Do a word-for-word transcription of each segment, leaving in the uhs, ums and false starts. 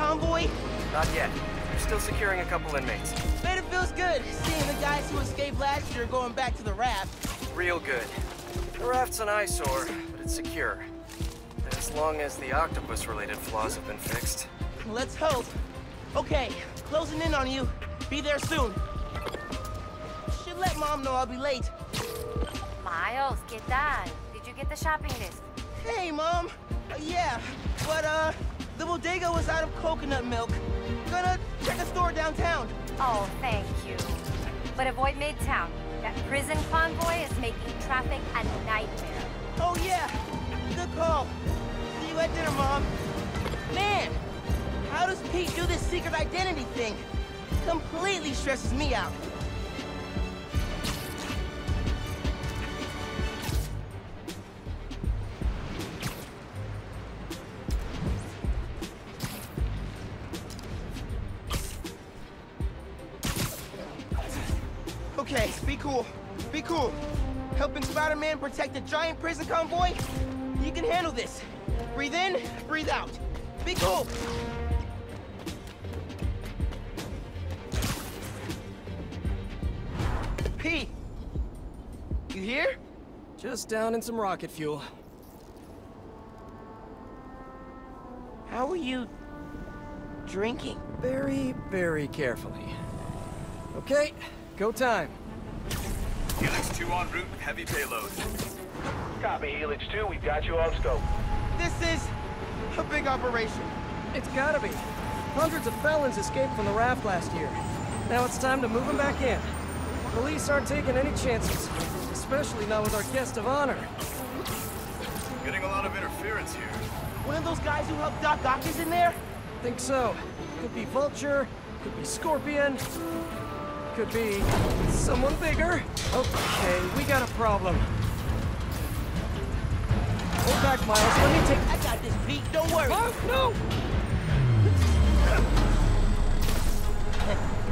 convoy? Not yet. We're still securing a couple inmates. Bet it feels good seeing the guys who escaped last year going back to the raft. Real good. The raft's an eyesore, but it's secure. As long as the octopus-related flaws have been fixed. Let's hope. Okay, closing in on you. Be there soon. Should let Mom know I'll be late. Miles, ¿qué tal? Did you get the shopping list? Hey, Mom. Uh, yeah, but, uh, the bodega was out of coconut milk. Gonna check a store downtown. Oh, thank you. But avoid Midtown. That prison convoy is making traffic a nightmare. Oh, yeah. Good call. See you at dinner, Mom. Man, how does Pete do this secret identity thing? Completely stresses me out. Okay, be cool. Be cool. Helping Spider-Man protect a giant prison convoy? You can handle this. Breathe in, breathe out. Be cool. Pete, you here? Just down in some rocket fuel. How are you drinking? Very, very carefully. Okay, go time. Helix two en route, heavy payload. Copy, Helix two, we've got you on scope. This is a big operation. It's gotta be. Hundreds of felons escaped from the raft last year. Now it's time to move them back in. Police aren't taking any chances, especially not with our guest of honor. Getting a lot of interference here. One of those guys who helped Doc Ock is in there? Think so. Could be Vulture, could be Scorpion, could be someone bigger. Okay, we got a problem. Hold back, Miles. Let me take... I got this, Pete. Don't worry. Oh, no!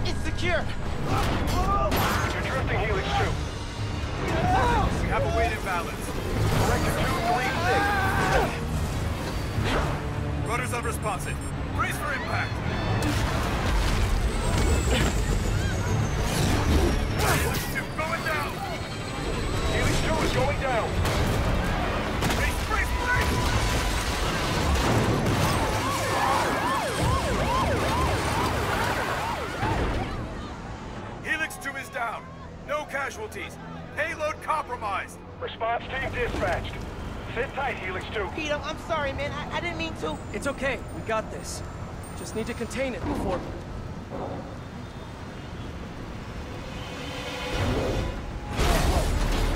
It's secure. Oh. You're drifting Helix two. Oh. We have a weight imbalance. Director two three six. Ah. Rudders unresponsive. Brace for impact. Helix two going down. Helix two is going down. Helix two is down. No casualties. Payload compromised. Response team dispatched. Sit tight, Helix two. Pete, I'm sorry, man. I, I didn't mean to. It's okay. We got this. Just need to contain it before...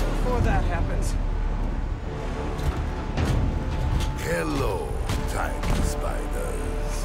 Before that happens. Hello, tiny spiders.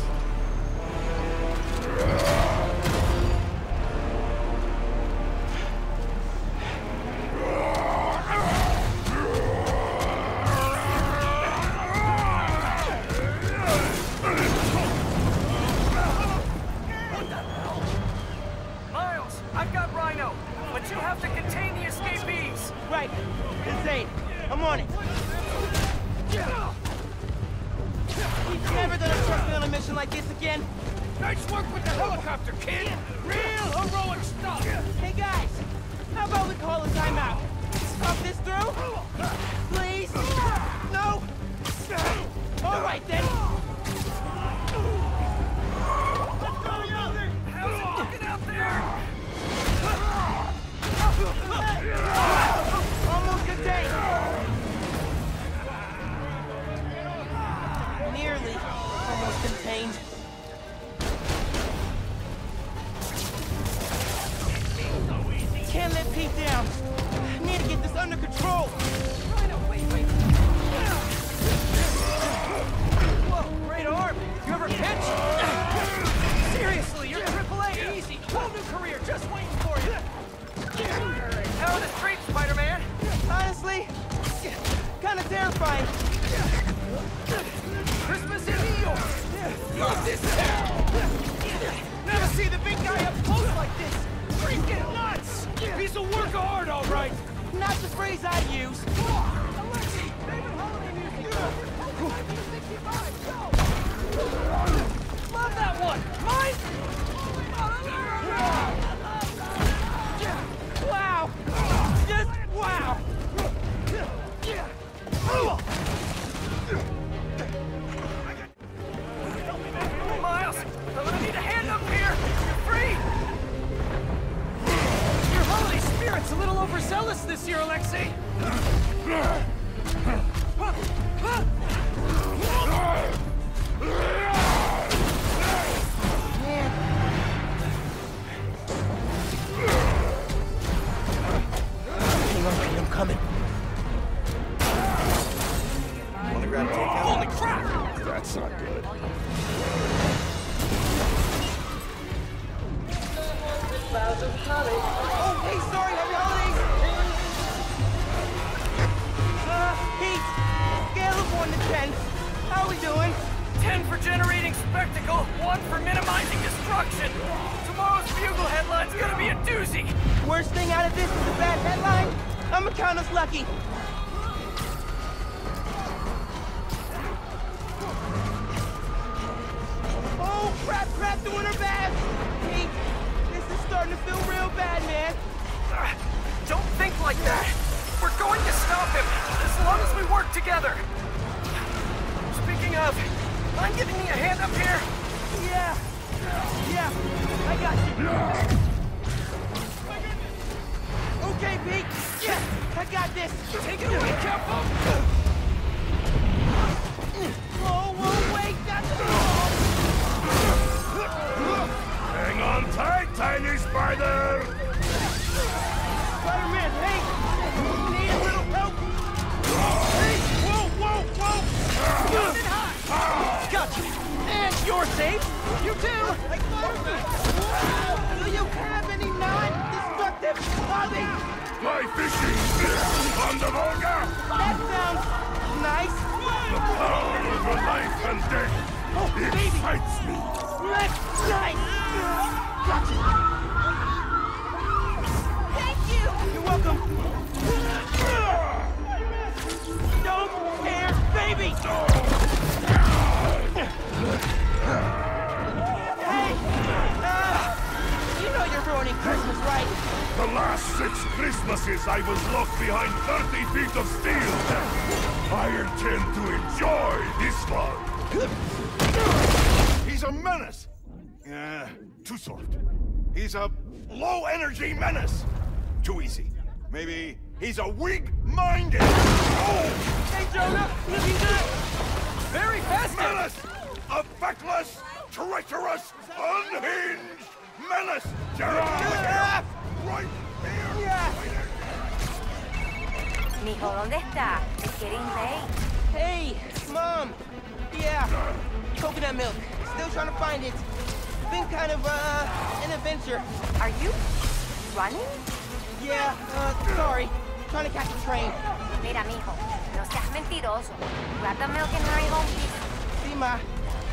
Love that! He's a weak-minded! Oh. Hey, Jonah! Looking good! Very fast! Menace! A feckless, treacherous, unhinged menace! Get out of here! Right here! Yeah. Right here! Mijo, ¿dónde está? It's getting late. Hey, Mom! Yeah, coconut milk. Still trying to find it. It's been kind of, uh, an adventure. Are you running? Yeah, uh, sorry. Trying to catch a train. Mira, mijo, no seas mentiroso. Grab the milk and hurry home, please. Sí, ma.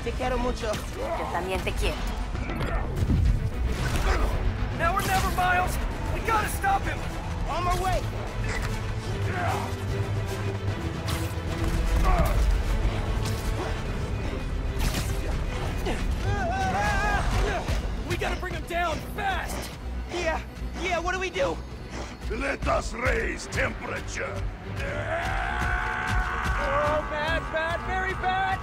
Te quiero mucho. Yo también te quiero. Now or never, Miles. We gotta stop him. On my way. We gotta bring him down fast. Yeah, yeah. What do we do? Let us raise temperature. Oh, bad, bad, very bad.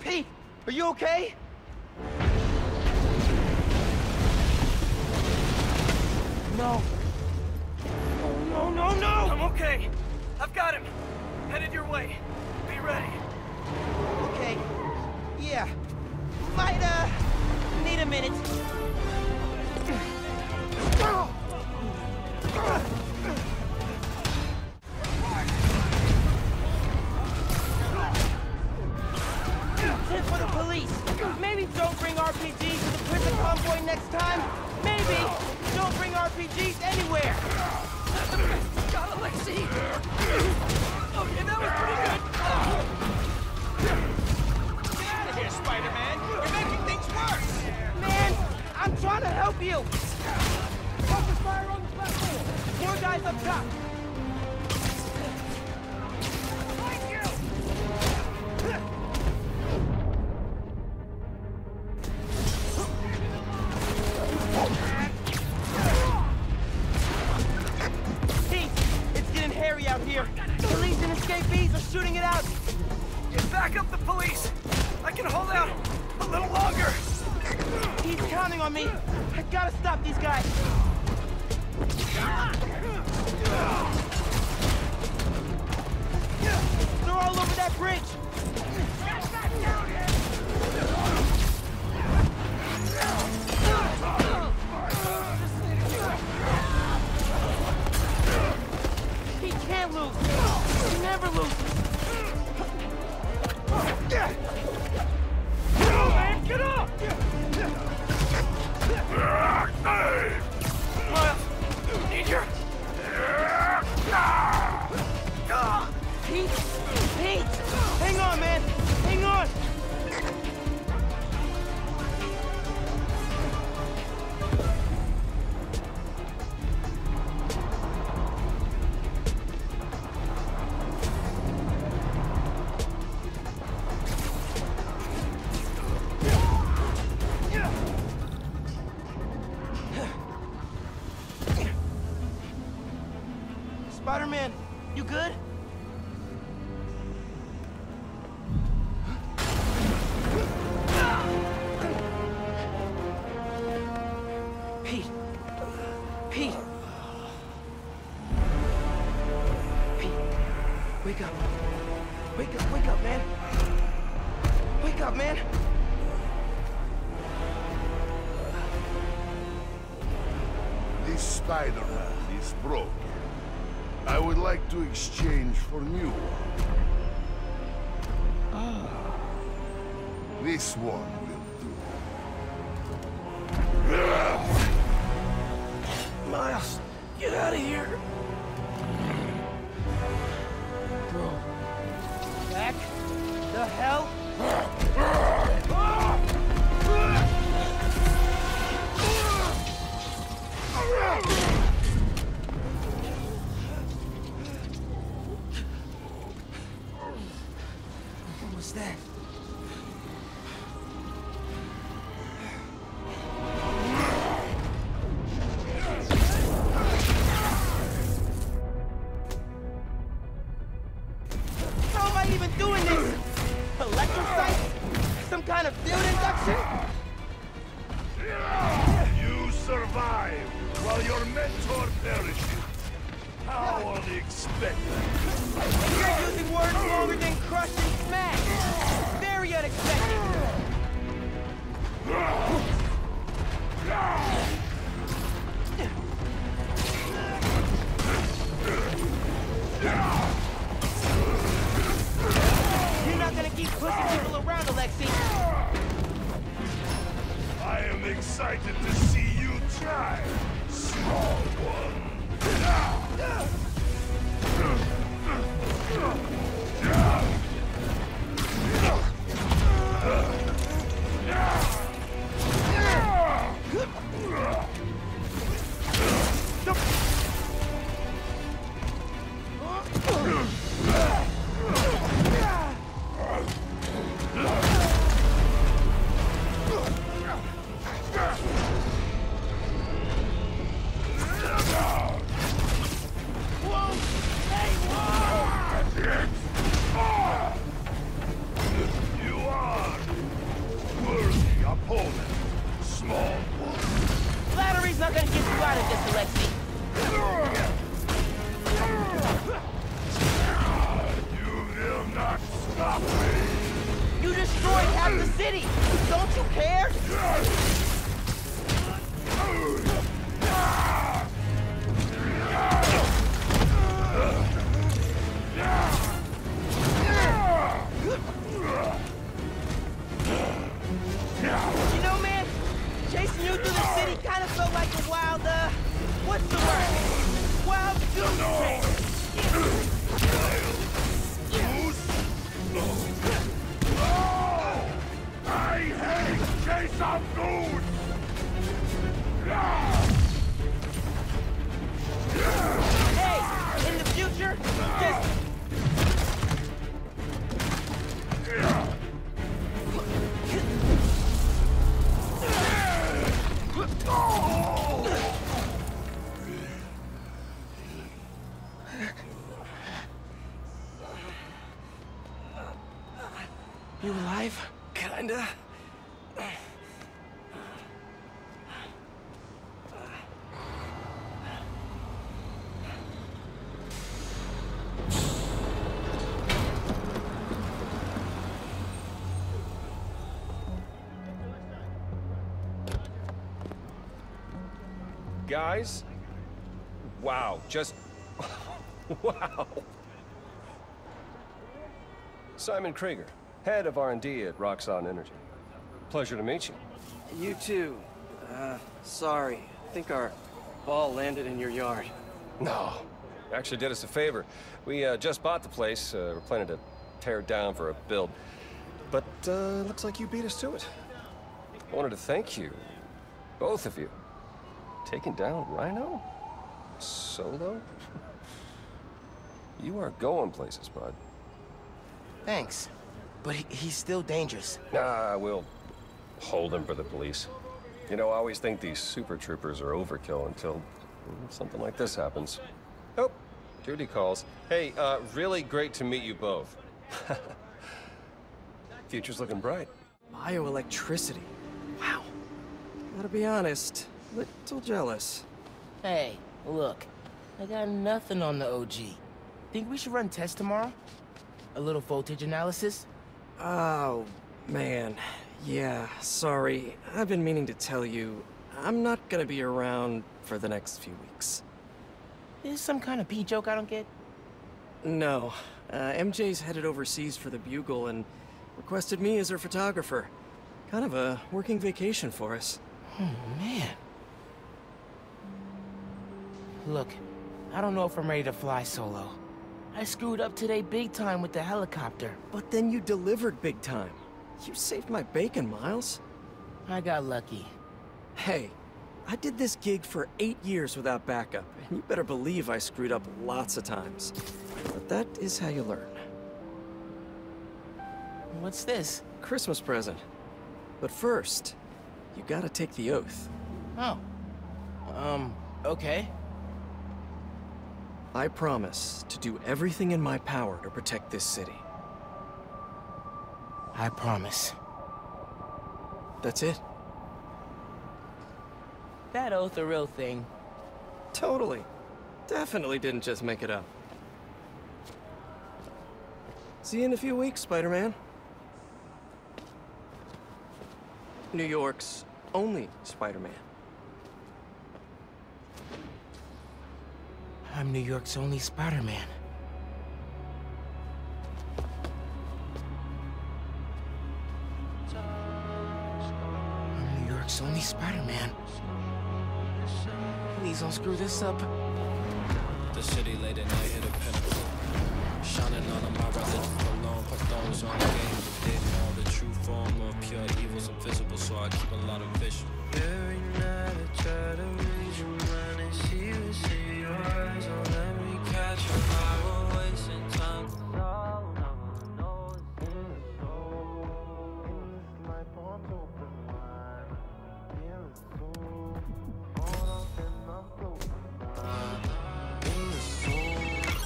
Pete, are you okay? No. Oh, no, no, no. I'm okay. I've got him. Headed your way. Be ready. Okay. Yeah. Might, uh, need a minute. Tip for the police. Maybe don't bring R P Gs to the prison convoy next time. Maybe don't bring R P Gs anywhere. Got Alexi. Okay, that was pretty good. Get out of here, Spider-Man! You're making things worse! Man, I'm trying to help you! Focus fire on the platform! Four guys up top! Thank you! shooting it out. Back up the police. I can hold out a little longer. He's counting on me. I gotta stop these guys. They're all over that bridge. Get back down here. He can't lose. He never loses. Get up, man! Get up! Miles, need your... Pete! Pete! Hang on, man! Hang on! To exchange for new one. Ah. This one will do. Miles, get out of here. Bro. Back the hell? Kinda. Guys, wow, just wow. Simon Krieger, head of R and D at Roxxon Energy. Pleasure to meet you. You too. Uh, sorry, I think our ball landed in your yard. No, you actually did us a favor. We uh, just bought the place. Uh, we're planning to tear it down for a build. But uh, looks like you beat us to it. I wanted to thank you, both of you. Taking down Rhino? Solo? You are going places, bud. Thanks. But he, he's still dangerous. Nah, we'll hold him for the police. You know, I always think these super troopers are overkill until something like this happens. Oh, duty calls. Hey, uh, really great to meet you both. Future's looking bright. Bioelectricity. Wow. Gotta be honest. Little jealous. Hey, look. I got nothing on the O G. Think we should run tests tomorrow? A little voltage analysis? Oh, man. Yeah, sorry. I've been meaning to tell you. I'm not gonna be around for the next few weeks. Is this some kind of pee joke I don't get? No. Uh, M J's headed overseas for the Bugle and requested me as her photographer. Kind of a working vacation for us. Oh, man. Look, I don't know if I'm ready to fly solo. I screwed up today big time with the helicopter. But then you delivered big time. You saved my bacon, Miles. I got lucky. Hey, I did this gig for eight years without backup, and you better believe I screwed up lots of times. But that is how you learn. What's this? Christmas present. But first, you gotta take the oath. Oh. Um, okay. I promise to do everything in my power to protect this city. I promise. That's it. That oath a real thing? Totally. Definitely didn't just make it up. See you in a few weeks, Spider-Man. New York's only Spider-Man. I'm New York's only Spider-Man. I'm New York's only Spider-Man. Please don't screw this up. The city late at night hit a pinnacle. Shining on my brother alone, put those on the game. Didn't know the true form of pure evil's invisible, so I keep a lot of vision. Every night I try to read your mind and see you see.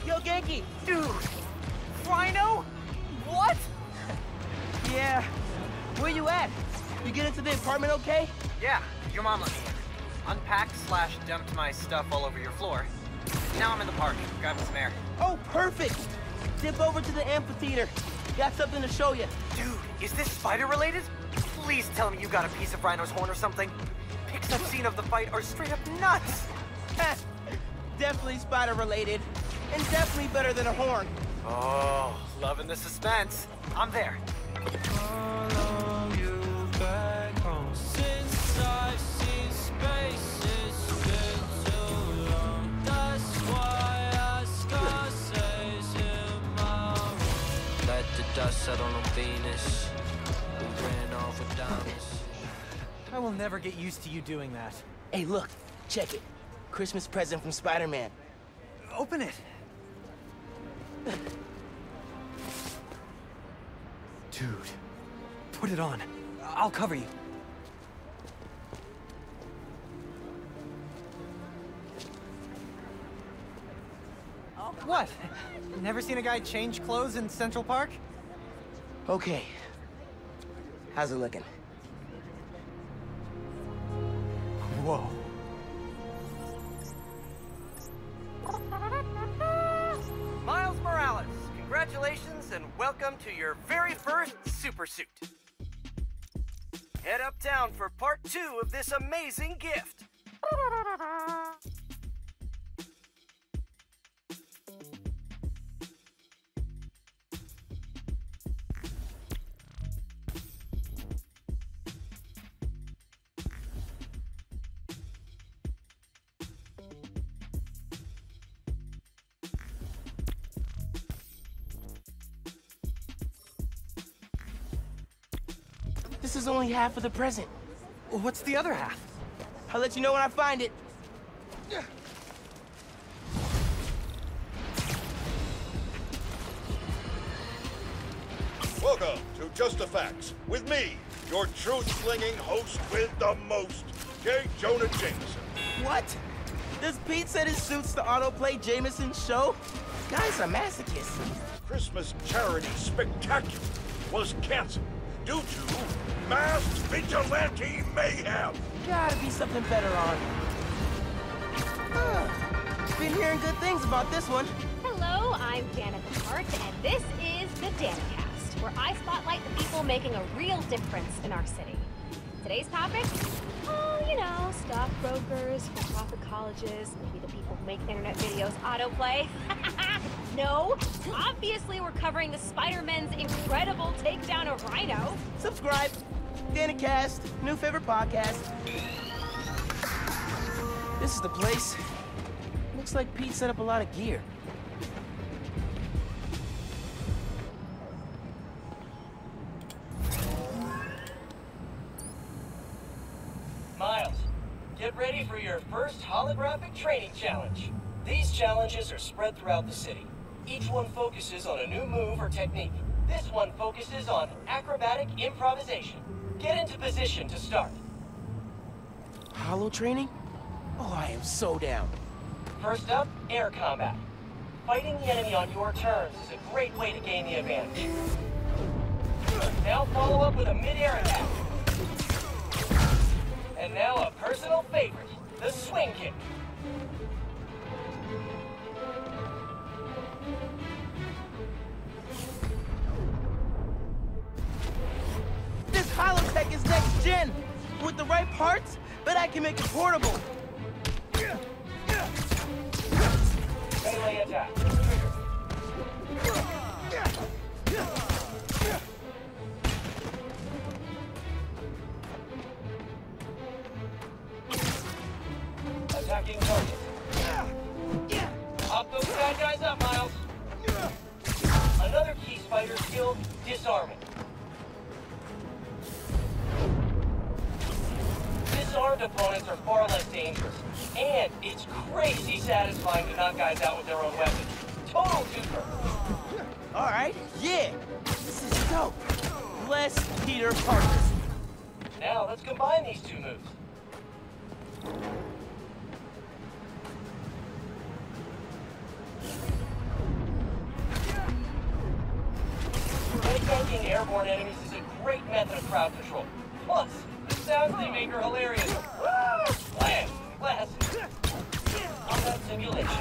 Yo, Genki, dude, Rhino, what? Yeah, where you at? You get into the apartment, okay? Yeah, your mom let me in. Unpacked slash dumped my stuff all over your floor. Now I'm in the park, grabbing some air. Oh, perfect! Dip over to the amphitheater. Got something to show you. Dude, is this spider-related? Please tell me you got a piece of Rhino's horn or something. Pics I've seen of the fight are straight up nuts! Definitely spider-related. And definitely better than a horn. Oh, loving the suspense. I'm there. Follow you back home. Since I've seen space, it's been too long. That's why I scar says in my room. Let the dust settle on Venus. We ran off with diamonds. I will never get used to you doing that. Hey, look. Check it. Christmas present from Spider-Man. Open it. Dude, put it on. I'll cover you. What? Never seen a guy change clothes in Central Park? Okay. How's it looking? Whoa. Miles Morales, congratulations and welcome to your very first super suit. Head uptown for part two of this amazing gift. This is only half of the present. What's the other half? I'll let you know when I find it. Welcome to Just the Facts with me, your truth-slinging host with the most, J. Jonah Jameson. What? Does Pete set his suits to autoplay Jameson's show? Guys are masochists. Christmas Charity Spectacular was canceled due to mass vigilante mayhem! Gotta be something better on. Huh. Been hearing good things about this one. Hello, I'm Danica Hart, and this is the Danicast, where I spotlight the people making a real difference in our city. Today's topic? Oh, you know, stockbrokers, for-profit colleges, maybe the people who make internet videos autoplay. No, obviously we're covering the Spider-Man's incredible takedown of Rhino. Subscribe. Danicast, new favorite podcast. This is the place. Looks like Pete set up a lot of gear. Miles, get ready for your first holographic training challenge. These challenges are spread throughout the city. Each one focuses on a new move or technique. This one focuses on acrobatic improvisation. Get into position to start. Holo training? Oh, I am so down. First up, air combat. Fighting the enemy on your terms is a great way to gain the advantage. Now follow up with a mid-air attack. And now a personal favorite, the swing kick. HoloTech is next gen. With the right parts, but I can make it portable. Melee attack. Attacking target. Pop those bad guys up, Miles. Another key spider skill, disarming. Disarmed opponents are far less dangerous, and it's crazy satisfying to knock guys out with their own weapons. Total super. All right, yeah, this is dope. Bless Peter Parker. Now let's combine these two moves. Headbutting airborne enemies is a great method of crowd control. Plus, the sounds they make are hilarious. Woo! Blast! Blast! Combat simulation.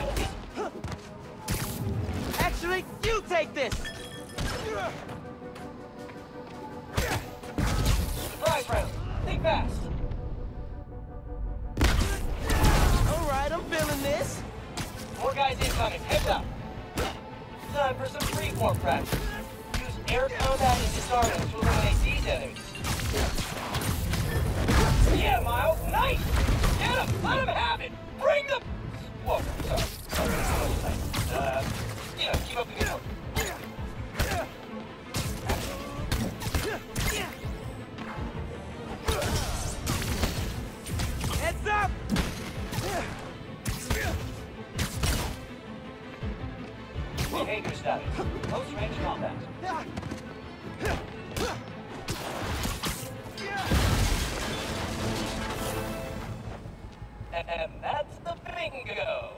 Actually, you take this! Surprise round! Think fast! Alright, I'm feeling this! More guys incoming, heads up! Time for some freeform practice. Use air combat and disarming to eliminate these enemies. Yeah, Miles, nice! Get him! Let him have it! Bring the... Whoa, sorry. sorry. Uh, yeah, keep up the good work. Heads up! Behavior status. Close range combat. And that's the bingo!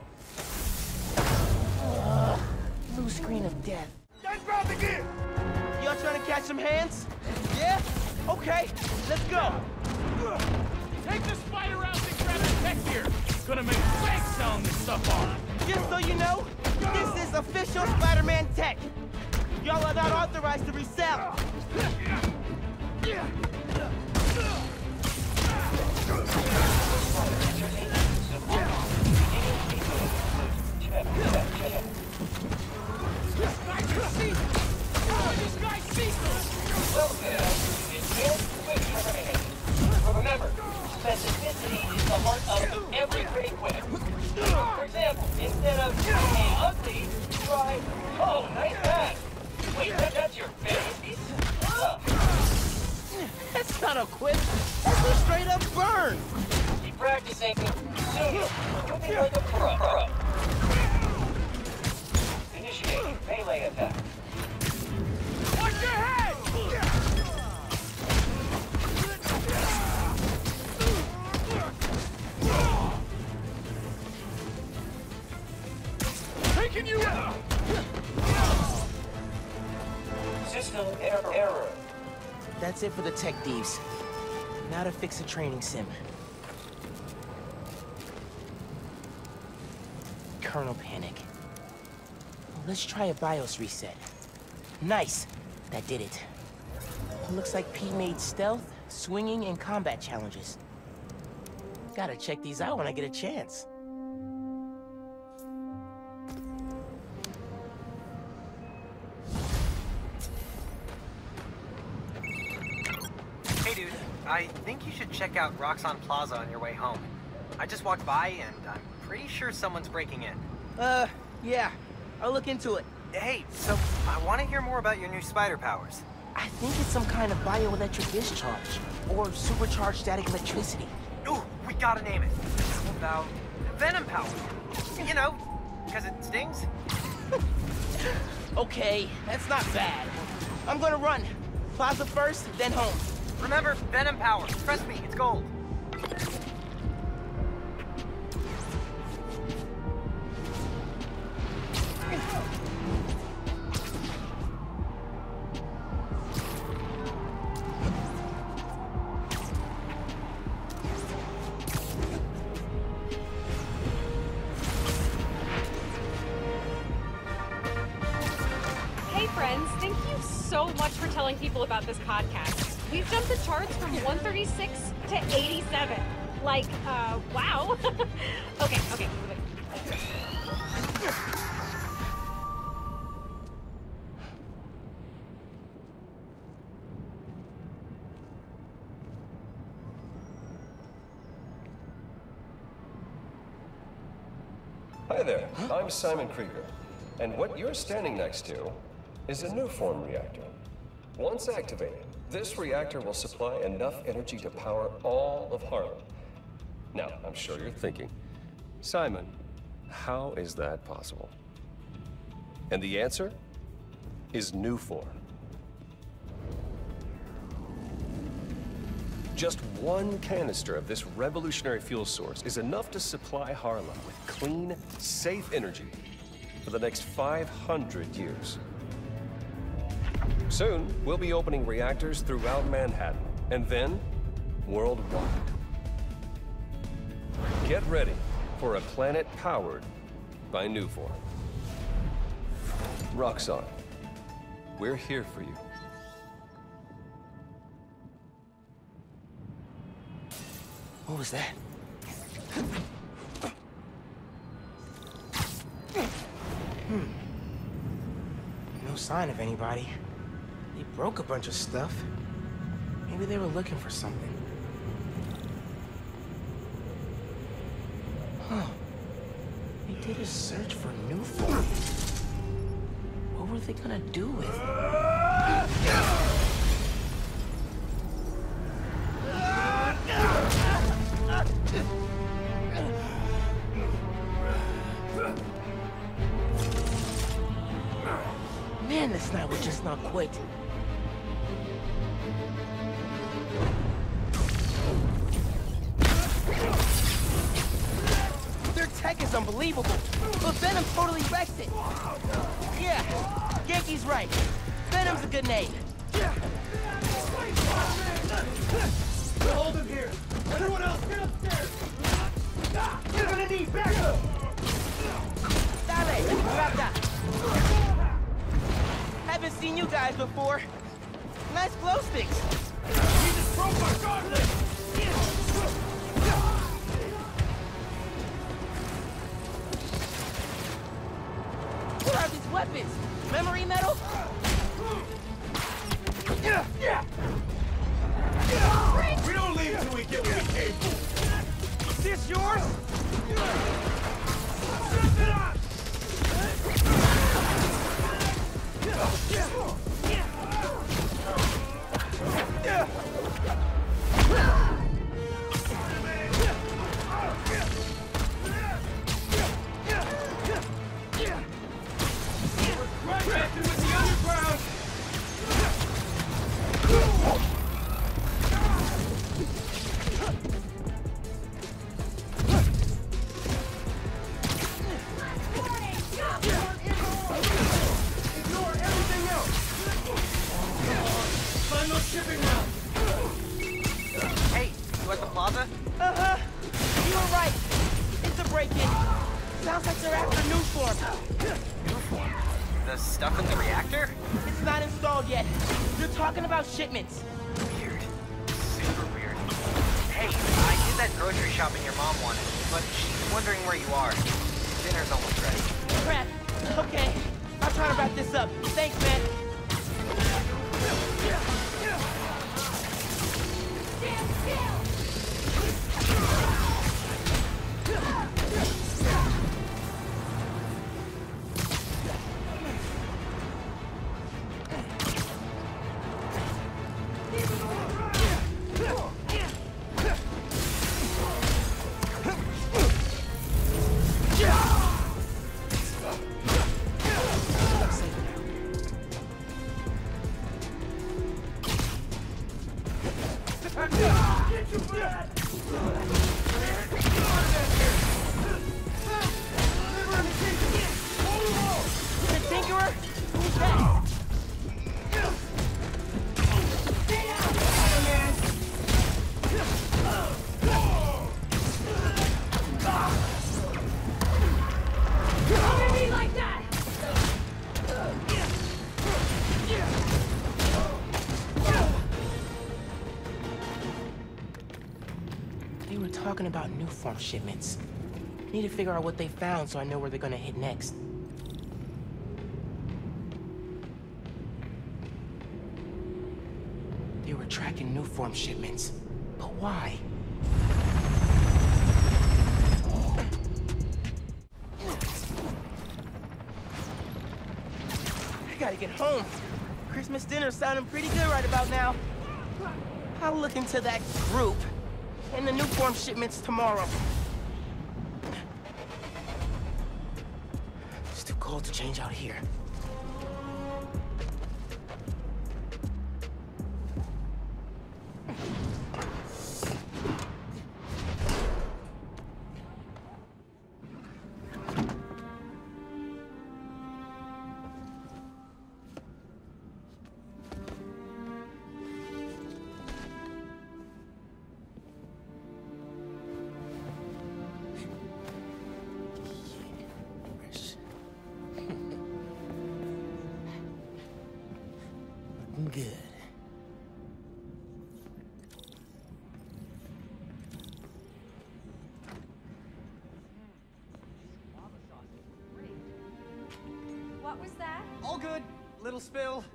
Uh, blue screen of death. Guys, grab the gear! Y'all trying to catch some hands? Yeah? Okay. okay? Let's go! Take the spider out and grab the tech here! It's gonna make fake sound this stuff on! Just so you know, this is official Spider-Man tech! Y'all are not authorized to resell! Remember, specificity is the heart of every great web. For example, instead of saying ugly, try, oh, nice hat. Wait, that's your face? That's not a quip. That's a straight up burn. Keep practicing. Soon, you'll be like a pro. Initiate melee attack. Watch your head! Taking you out! System error. error. That's it for the tech thieves. Now to fix a training sim. Colonel Panic. Let's try a BIOS reset. Nice! That did it. Looks like P made stealth, swinging, and combat challenges. Gotta check these out when I get a chance. Hey dude, I think you should check out Roxxon Plaza on your way home. I just walked by and I'm pretty sure someone's breaking in. Uh, yeah. I'll look into it. Hey, so I want to hear more about your new spider powers. I think it's some kind of bioelectric discharge, or supercharged static electricity. Ooh, we gotta name it. How about Venom Power? You know, because it stings? Okay, that's not bad. I'm gonna run. Plaza first, then home. Remember, Venom Power. Trust me, it's gold. About this podcast. We've jumped the charts from one thirty-six to eighty-seven. Like, uh, wow. okay, okay. Hi there, huh? I'm Simon Krieger, and what you're standing next to is a Nuform reactor. Once activated, this reactor will supply enough energy to power all of Harlem. Now, I'm sure you're thinking, Simon, how is that possible? And the answer is Nuform. Just one canister of this revolutionary fuel source is enough to supply Harlem with clean, safe energy for the next five hundred years. Soon, we'll be opening reactors throughout Manhattan, and then, worldwide. Get ready for a planet powered by Nuform. Roxxon, we're here for you. What was that? Hmm. No sign of anybody. They broke a bunch of stuff. Maybe they were looking for something. Huh. They did a search for Nuform. What were they gonna do with it? Man, this night will just not quit. Their tech is unbelievable, but Venom totally wrecked it. Yeah, Genki's right. Venom's a good name. Hold him here. Everyone else, get upstairs. You're gonna need backup. That way. Grab that. Haven't seen you guys before. Nice glow sticks. He just broke my gauntlet. What are these weapons? Memory metal? Yeah. Yeah. Yeah. We don't leave till we get what we came for. Is this yours? Step it up! We're crashing with the underground! Ignore everything else! Find those shipping routes! Hey, you at the plaza? Uh-huh! You were right! It's a break-in! Sounds like they're after Nuform! Nuform? The stuff in the reactor? It's not installed yet. You're talking about shipments. Weird. Super weird. Hey, I did that grocery shopping your mom wanted, but she's wondering where you are. Dinner's almost ready. Crap. Okay. I'll try to wrap this up. Thanks, man. Stand still! About Nuform shipments. Need to figure out what they found so I know where they're gonna hit next. They were tracking Nuform shipments, but why? I gotta get home. Christmas dinner's sounding pretty good right about now. I'll look into that group. And the Nuform shipments tomorrow. It's too cold to change out here. Spill.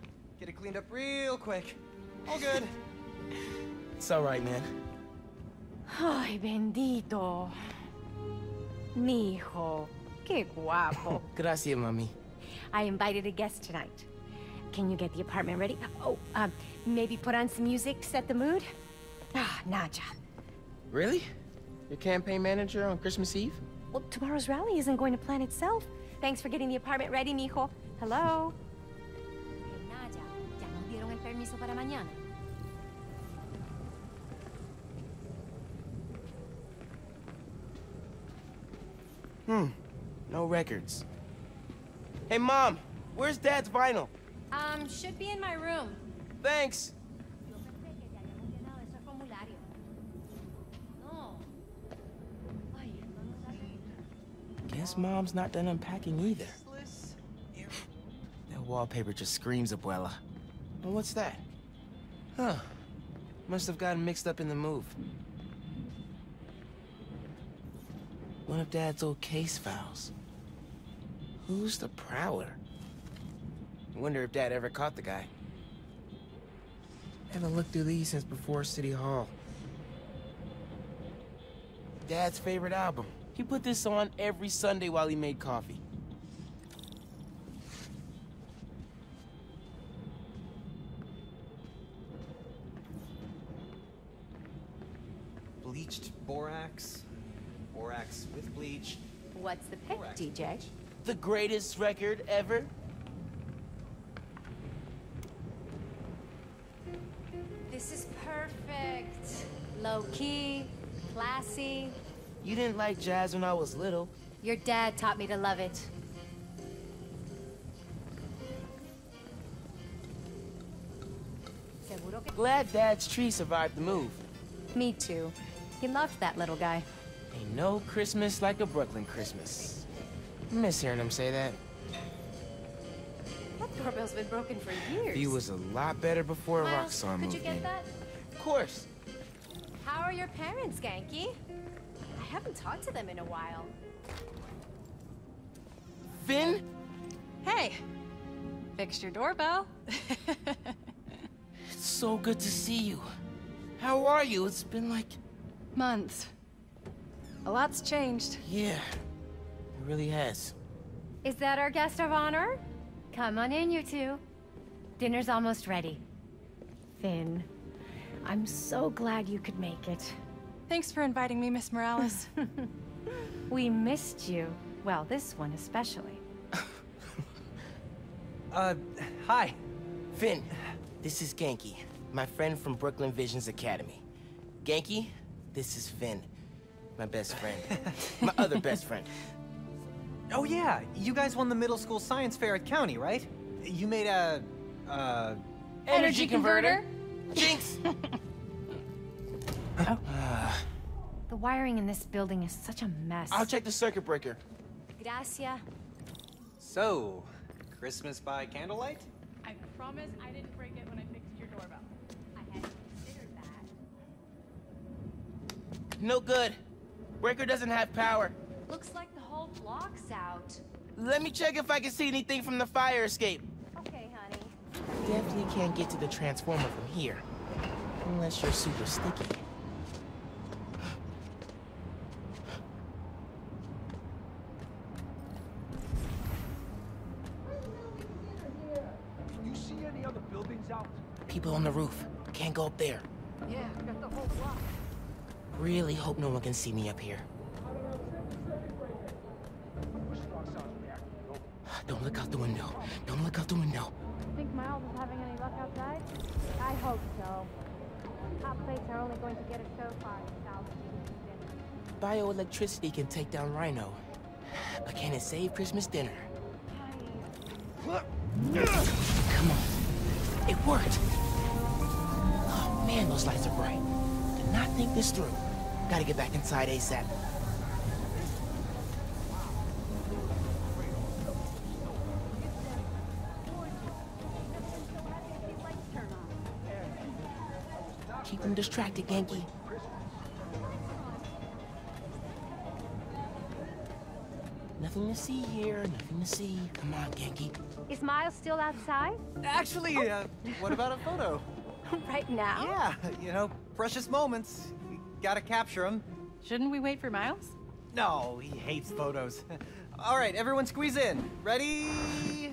Get it cleaned up real quick. All good. It's all right, man. Ay, bendito. Mi hijo. Qué guapo. Gracias, mami. I invited a guest tonight. Can you get the apartment ready? Oh, um, maybe put on some music, set the mood? Ah, Naja. Really? Your campaign manager on Christmas Eve? Well, tomorrow's rally isn't going to plan itself. Thanks for getting the apartment ready, mijo. Hello? Para mañana. Hmm. No records. Hey, Mom, where's Dad's vinyl? Um, should be in my room. Thanks. His mom's not done unpacking either. That wallpaper just screams Abuela. Well, what's that? Huh. Must have gotten mixed up in the move. One of Dad's old case files. Who's the prowler? I wonder if Dad ever caught the guy. Haven't looked through these since before City Hall. Dad's favorite album. He put this on every Sunday while he made coffee. Bleached borax. Borax with bleach. What's the pick, borax. D J? The greatest record ever. This is perfect. Low key, classy. You didn't like jazz when I was little. Your dad taught me to love it. Glad Dad's tree survived the move. Me too. He loved that little guy. Ain't no Christmas like a Brooklyn Christmas. I miss hearing him say that. That doorbell's been broken for years. He was a lot better before Roxxon moved in. Could you get that? Of course. How are your parents, Ganky? I haven't talked to them in a while. Finn? Hey. Fixed your doorbell. It's so good to see you. How are you? It's been like... months. A lot's changed. Yeah. It really has. Is that our guest of honor? Come on in, you two. Dinner's almost ready. Finn, I'm so glad you could make it. Thanks for inviting me, Miss Morales. We missed you. Well, this one especially. uh, hi. Finn, this is Genki, my friend from Brooklyn Visions Academy. Genki, this is Finn, my best friend. My other best friend. Oh yeah, you guys won the middle school science fair at County, right? You made a... uh... Energy converter? Jinx! Oh. The wiring in this building is such a mess. I'll check the circuit breaker. Gracias. So, Christmas by candlelight? I promise I didn't break it when I fixed your doorbell. I hadn't considered that. No good. Breaker doesn't have power. Looks like the whole block's out. Let me check if I can see anything from the fire escape. Okay, honey. Definitely can't get to the transformer from here. Unless you're super sticky. People on the roof. Can't go up there. Yeah, got the whole block. Really hope no one can see me up here. Don't look out the window. Don't look out the window. Think Miles is having any luck outside? I hope so. Hot plates are only going to get it so far. Bioelectricity can take down Rhino, but can it save Christmas dinner? Come on. It worked. Man, those lights are bright. Did not think this through. Gotta get back inside ASAP. Keep them distracted, Genki. Nothing to see here, nothing to see. Come on, Genki. Is Miles still outside? Actually, oh. uh, what about a photo? Right now? Yeah, you know, precious moments. You gotta capture them. Shouldn't we wait for Miles? No, he hates photos. All right, everyone squeeze in. Ready?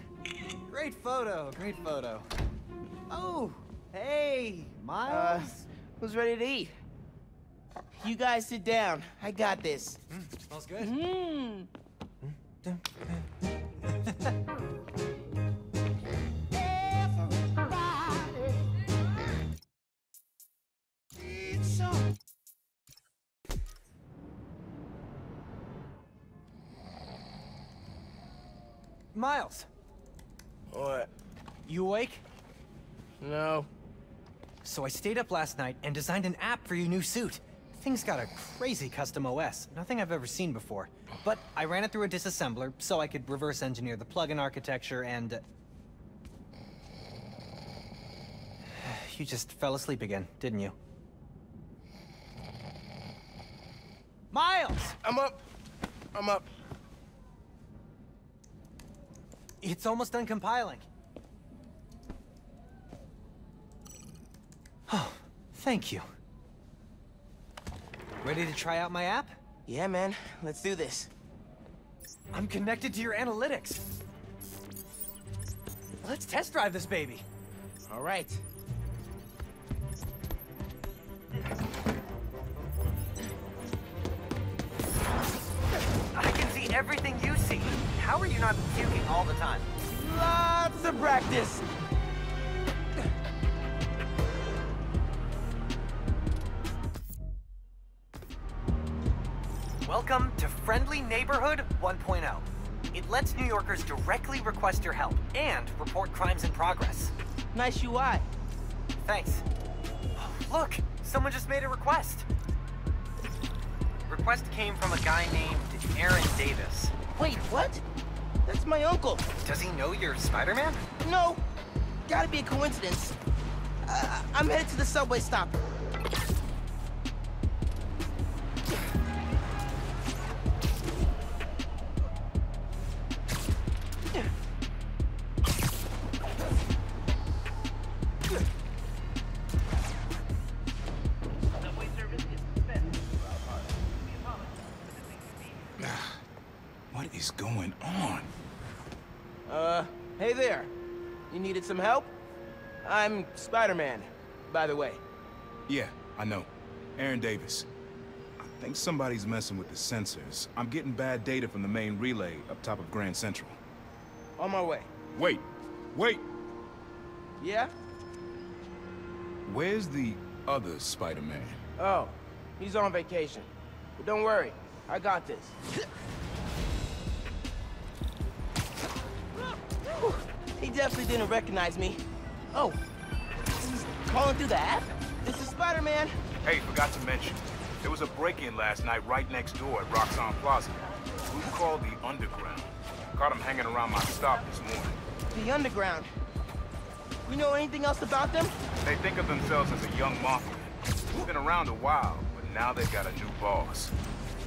Great photo, great photo. Oh, hey, Miles. Uh, who's ready to eat? You guys sit down. I got this. Mm, smells good. Mm. Miles. What? You awake? No. So I stayed up last night and designed an app for your new suit. Thing's got a crazy custom O S, nothing I've ever seen before. But I ran it through a disassembler so I could reverse engineer the plug-in architecture and... Uh... You just fell asleep again, didn't you? Miles! I'm up. I'm up. It's almost done compiling. Oh, thank you. Ready to try out my app? Yeah, man. Let's do this. I'm connected to your analytics. Let's test drive this baby. All right. I can see everything you see. How are you not puking all the time? Lots of practice. Welcome to Friendly Neighborhood one point oh. It lets New Yorkers directly request your help and report crimes in progress. Nice U I. Thanks. Oh, look, someone just made a request. Request came from a guy named Aaron Davis. Wait, what? That's my uncle. Does he know you're Spider-Man? No. Gotta be a coincidence. Uh, I'm headed to the subway stop. Some help? I'm Spider-Man, by the way. Yeah, I know. Aaron Davis. I think somebody's messing with the sensors. I'm getting bad data from the main relay up top of Grand Central. On my way. Wait. Wait! Yeah? Where's the other Spider-Man? Oh, he's on vacation. But don't worry, I got this. He definitely didn't recognize me. Oh, he's calling through the app? This is Spider-Man. Hey, forgot to mention, there was a break-in last night right next door at Roxxon Plaza. We called the Underground. Caught him hanging around my stop this morning. The Underground? You know anything else about them? They think of themselves as a young mafia. They've been around a while, but now they've got a new boss.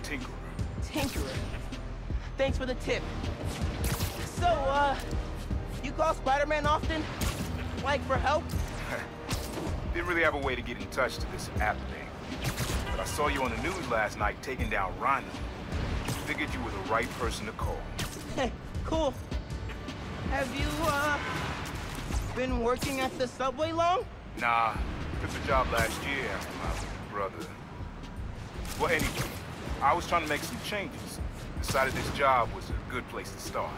Tinkerer. Tinkerer. Thanks for the tip. So, uh... you call Spider-Man often? Like, for help? Didn't really have a way to get in touch to this app thing. But I saw you on the news last night taking down Rhino. Figured you were the right person to call. Hey, cool. Have you, uh, been working at the subway long? Nah, took the job last year after my brother. Well, anyway, I was trying to make some changes. Decided this job was a good place to start.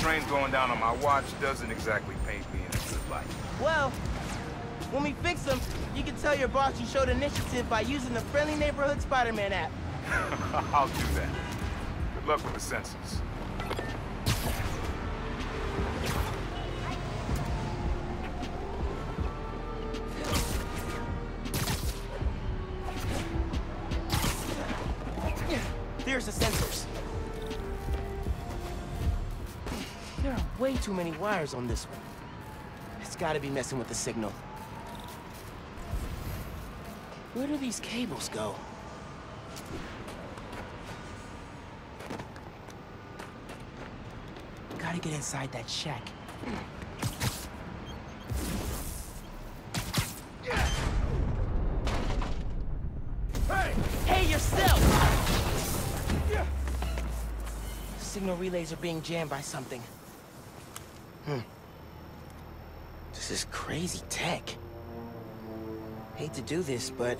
Train's going down on my watch doesn't exactly paint me in a good light. Well, when we fix them, you can tell your boss you showed initiative by using the Friendly Neighborhood Spider-Man app. I'll do that. Good luck with the sensors. There's the sensors. There are way too many wires on this one. It's gotta be messing with the signal. Where do these cables go? Gotta get inside that shack. Hey! Hey yourself! Signal relays are being jammed by something. Hmm. This is crazy tech. Hate to do this, but...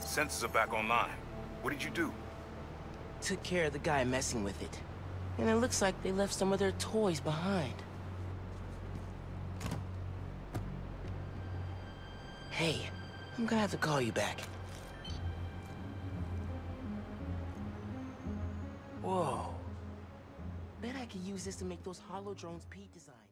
Sensors are back online. What did you do? Took care of the guy messing with it. And it looks like they left some of their toys behind. Hey, I'm gonna have to call you back. Whoa. Bet I could use this to make those holodrones Pete design.